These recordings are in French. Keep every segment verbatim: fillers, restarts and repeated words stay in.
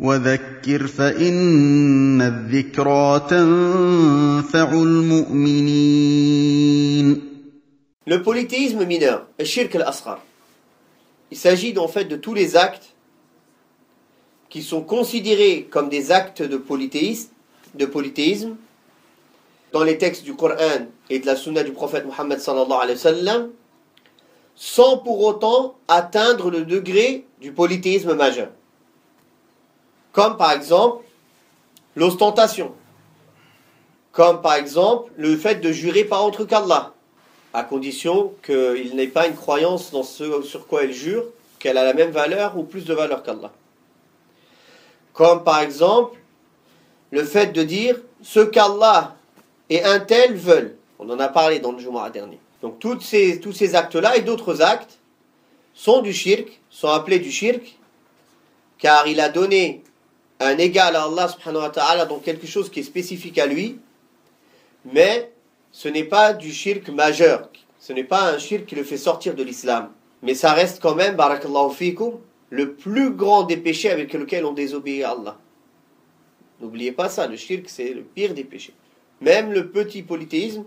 وَذَكِّرْ فَإِنَّ الذِّكْرَى تَنْفَعُ الْمُؤْمِنِينَ. Le polythéisme mineur, le shirk al-asghar, il s'agit en fait de tous les actes qui sont considérés comme des actes de polythéisme, de polythéisme dans les textes du Coran et de la sunna du prophète Muhammad sallallahu alayhi wa sallam, sans pour autant atteindre le degré du polythéisme majeur. Comme par exemple l'ostentation, comme par exemple le fait de jurer par autre qu'Allah, à condition qu'il n'ait pas une croyance dans ce sur quoi elle jure, qu'elle a la même valeur ou plus de valeur qu'Allah. Comme par exemple le fait de dire ce qu'Allah et un tel veulent. On en a parlé dans le Juma'a dernier. Donc toutes ces, tous ces actes-là et d'autres actes sont du shirk, sont appelés du shirk, car il a donné un égal à Allah subhanahu wa ta'ala, donc quelque chose qui est spécifique à lui, mais ce n'est pas du shirk majeur, ce n'est pas un shirk qui le fait sortir de l'islam, mais ça reste quand même, barakallahu fikum, le plus grand des péchés avec lequel on désobéit à Allah. N'oubliez pas ça, le shirk c'est le pire des péchés. Même le petit polythéisme,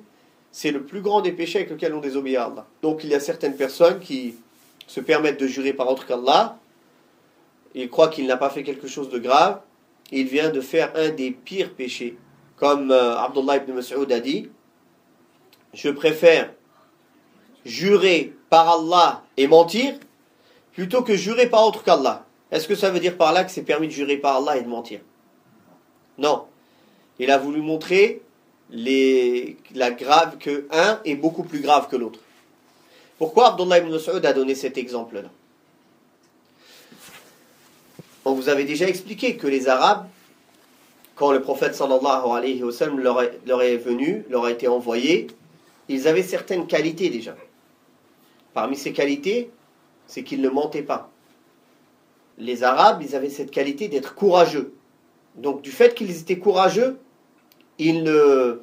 c'est le plus grand des péchés avec lequel on désobéit à Allah. Donc il y a certaines personnes qui se permettent de jurer par autre qu'Allah, il croit qu'il n'a pas fait quelque chose de grave, il vient de faire un des pires péchés. Comme euh, Abdullah ibn Mas'ud a dit, je préfère jurer par Allah et mentir, plutôt que jurer par autre qu'Allah. Est-ce que ça veut dire par là que c'est permis de jurer par Allah et de mentir? Non. Il a voulu montrer les, la grave que un est beaucoup plus grave que l'autre. Pourquoi Abdullah ibn Mas'ud a donné cet exemple-là? On vous avait déjà expliqué que les Arabes, quand le prophète sallallahu alayhi wa sallam leur, leur est venu, leur a été envoyé, ils avaient certaines qualités déjà. Parmi ces qualités, c'est qu'ils ne mentaient pas. Les Arabes, ils avaient cette qualité d'être courageux. Donc du fait qu'ils étaient courageux, ils ne...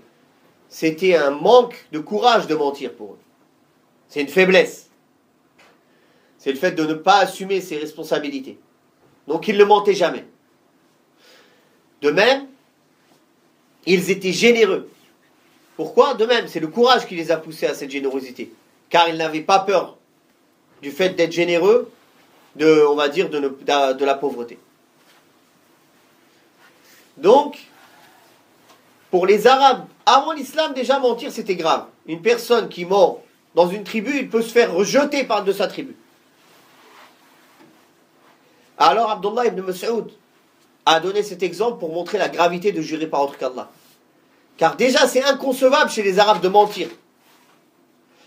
c'était un manque de courage de mentir pour eux. C'est une faiblesse. C'est le fait de ne pas assumer ses responsabilités. Donc ils ne mentaient jamais. De même, ils étaient généreux. Pourquoi? De même, c'est le courage qui les a poussés à cette générosité. Car ils n'avaient pas peur du fait d'être généreux, de, on va dire, de, ne, de, de la pauvreté. Donc, pour les Arabes, avant l'islam, déjà mentir, c'était grave. Une personne qui ment dans une tribu, il peut se faire rejeter par de sa tribu. Alors Abdullah ibn Mas'ud a donné cet exemple pour montrer la gravité de jurer par autre qu'Allah. Car déjà c'est inconcevable chez les Arabes de mentir.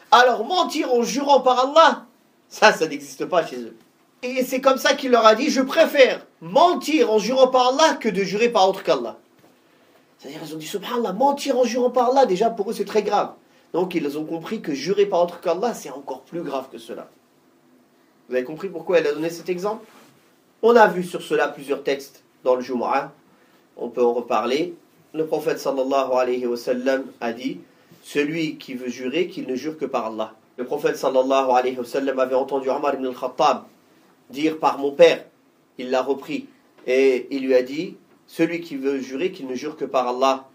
Alors mentir en jurant par Allah, ça, ça n'existe pas chez eux. Et c'est comme ça qu'il leur a dit, je préfère mentir en jurant par Allah que de jurer par autre qu'Allah. C'est-à-dire ils ont dit, subhanallah, mentir en jurant par Allah, déjà pour eux c'est très grave. Donc ils ont compris que jurer par autre qu'Allah, c'est encore plus grave que cela. Vous avez compris pourquoi elle a donné cet exemple? On a vu sur cela plusieurs textes dans le Juma'a, on peut en reparler. Le prophète sallallahu alayhi wa sallam a dit, celui qui veut jurer, qu'il ne jure que par Allah. Le prophète sallallahu alayhi wa sallam avait entendu Omar ibn al-Khattab dire par mon père, il l'a repris. Et il lui a dit, celui qui veut jurer, qu'il ne jure que par Allah.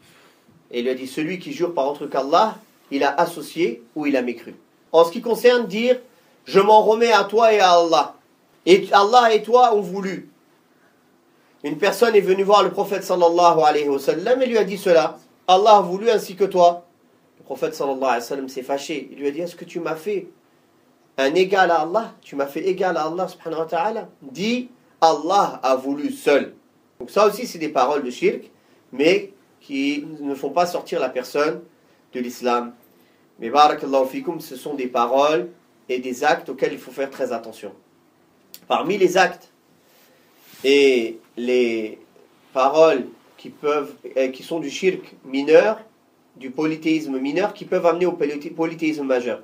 Et il lui a dit, celui qui jure par autre qu'Allah, il a associé ou il a mécru. En ce qui concerne dire, je m'en remets à toi et à Allah. Et Allah et toi ont voulu. Une personne est venue voir le prophète sallallahu alayhi wa sallam et lui a dit cela. Allah a voulu ainsi que toi. Le prophète sallallahu alayhi wa sallam s'est fâché. Il lui a dit, est-ce que tu m'as fait un égal à Allah? Tu m'as fait égal à Allah subhanahu wa ta'ala? Dis, Allah a voulu seul. Donc ça aussi c'est des paroles de shirk, mais qui ne font pas sortir la personne de l'islam. Mais barakallahu fikum, ce sont des paroles et des actes auxquels il faut faire très attention. Parmi les actes et les paroles qui, peuvent, qui sont du shirk mineur, du polythéisme mineur, qui peuvent amener au polythéisme majeur.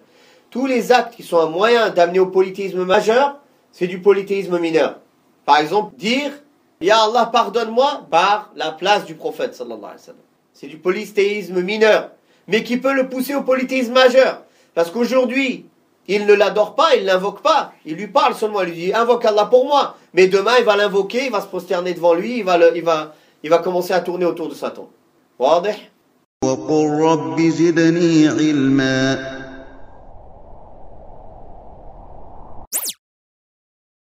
Tous les actes qui sont un moyen d'amener au polythéisme majeur, c'est du polythéisme mineur. Par exemple, dire « Ya Allah, pardonne-moi » par la place du prophète, sallallahu alayhi wa sallam. C'est du polythéisme mineur, mais qui peut le pousser au polythéisme majeur. Parce qu'aujourd'hui, Il ne l'adore pas, il ne l'invoque pas. Il lui parle seulement, il lui dit « Invoque Allah pour moi ». Mais demain, il va l'invoquer, il va se prosterner devant lui, il va, le, il, va, il va commencer à tourner autour de Satan. Wadih ?